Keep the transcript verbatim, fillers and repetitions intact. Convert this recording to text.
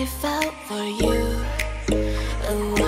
I felt for you.